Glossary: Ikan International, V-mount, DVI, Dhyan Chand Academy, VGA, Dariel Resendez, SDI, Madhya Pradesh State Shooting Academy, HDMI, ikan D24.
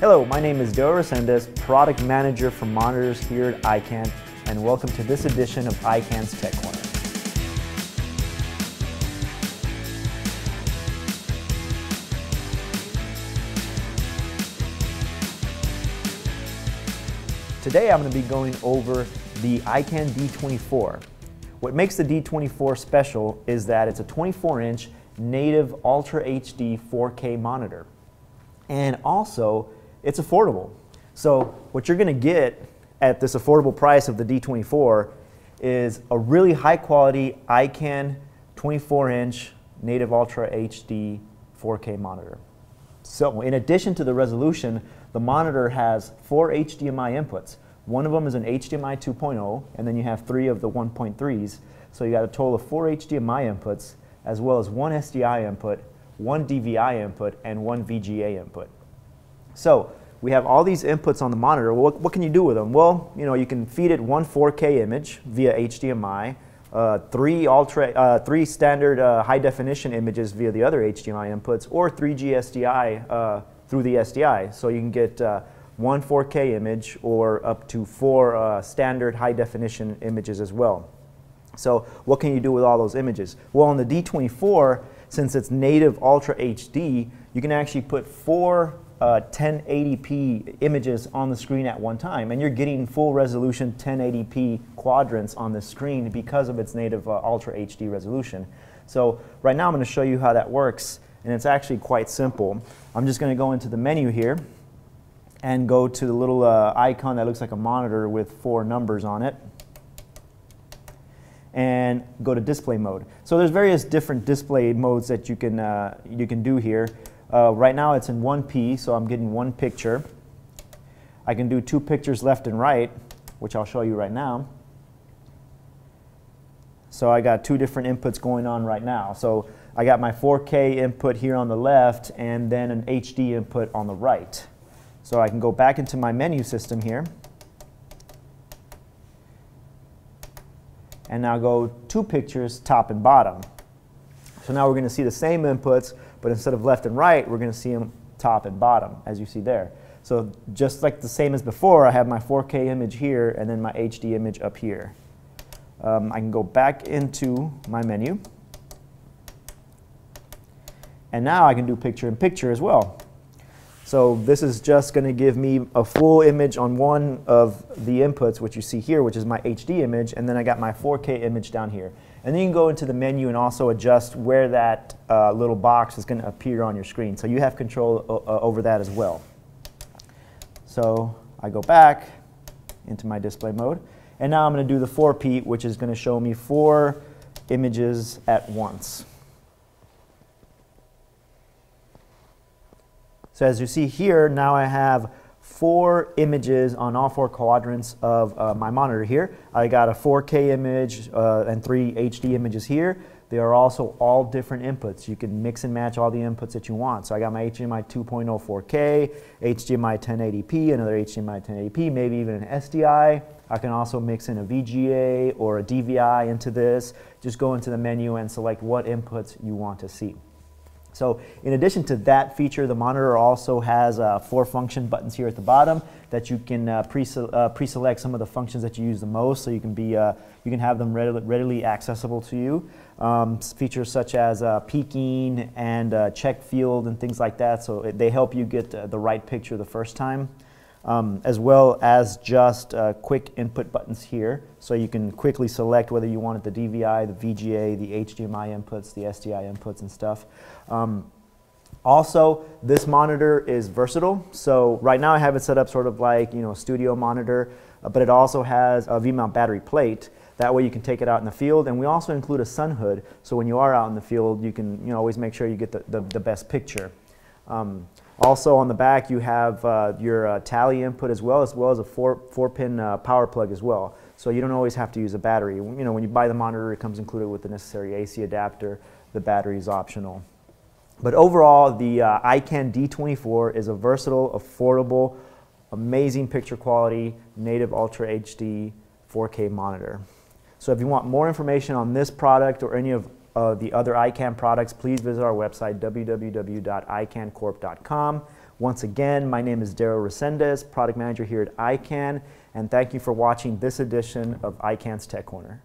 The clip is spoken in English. Hello, my name is Dariel Resendez, Product Manager for Monitors here at ikan, and welcome to this edition of ikan's Tech Corner. Today I'm going to be going over the ikan D24. What makes the D24 special is that it's a 24-inch native Ultra HD 4K monitor. And also, it's affordable. So what you're going to get at this affordable price of the D24 is a really high quality ikan 24-inch native Ultra HD 4K monitor. So in addition to the resolution, the monitor has 4 HDMI inputs. One of them is an HDMI 2.0, and then you have 3 of the 1.3s. So you got a total of 4 HDMI inputs, as well as 1 SDI input, 1 DVI input, and 1 VGA input. So we have all these inputs on the monitor. What can you do with them? Well, you know, you can feed it one 4K image via HDMI, three standard high-definition images via the other HDMI inputs, or 3G SDI through the SDI. So you can get one 4K image or up to 4 standard high-definition images as well. So what can you do with all those images? Well, on the D24, since it's native Ultra HD, you can actually put 4 1080p images on the screen at one time, and you're getting full resolution 1080p quadrants on the screen because of its native Ultra HD resolution. So right now I'm going to show you how that works, and it's actually quite simple. I'm just going to go into the menu here and go to the little icon that looks like a monitor with 4 numbers on it, and go to display mode. So there's various different display modes that you can do here. Right now it's in 1P, so I'm getting 1 picture. I can do 2 pictures left and right, which I'll show you right now. So I got 2 different inputs going on right now. So I got my 4K input here on the left, and then an HD input on the right. So I can go back into my menu system here, and now go 2 pictures top and bottom. So now we're going to see the same inputs, but instead of left and right, we're going to see them top and bottom, as you see there. So just like the same as before, I have my 4K image here and then my HD image up here. I can go back into my menu, and now I can do picture-in-picture as well. So this is just going to give me a full image on one of the inputs, which you see here, which is my HD image, and then I got my 4K image down here. And then you can go into the menu and also adjust where that little box is going to appear on your screen. So you have control over that as well. So I go back into my display mode, and now I'm going to do the 4P, which is going to show me 4 images at once. So as you see here, now I have 4 images on all 4 quadrants of my monitor here. I got a 4K image and 3 HD images here. They are also all different inputs. You can mix and match all the inputs that you want. So I got my HDMI 2.0 4K, HDMI 1080p, another HDMI 1080p, maybe even an SDI. I can also mix in a VGA or a DVI into this. Just go into the menu and select what inputs you want to see. So in addition to that feature, the monitor also has 4 function buttons here at the bottom that you can pre-select some of the functions that you use the most, so you can be you can have them readily accessible to you. Features such as peaking and check field and things like that, so they help you get the right picture the first time, as well as just quick input buttons here, so you can quickly select whether you wanted the DVI, the VGA, the HDMI inputs, the SDI inputs and stuff. Also, this monitor is versatile. So right now I have it set up sort of like, you know, a studio monitor, but it also has a V-mount battery plate. That way you can take it out in the field, and we also include a sun hood, so when you are out in the field, you can, you know, always make sure you get the best picture. Also on the back you have your tally input as well as a 4-pin power plug as well. So you don't always have to use a battery. You know, when you buy the monitor, it comes included with the necessary AC adapter. The battery is optional. But overall, the ikan D24 is a versatile, affordable, amazing picture quality, native Ultra HD 4K monitor. So if you want more information on this product or any of the other ikan products, please visit our website, www.ikancorp.com. Once again, my name is Dariel Resendez, product manager here at ikan, and thank you for watching this edition of ikan's Tech Corner.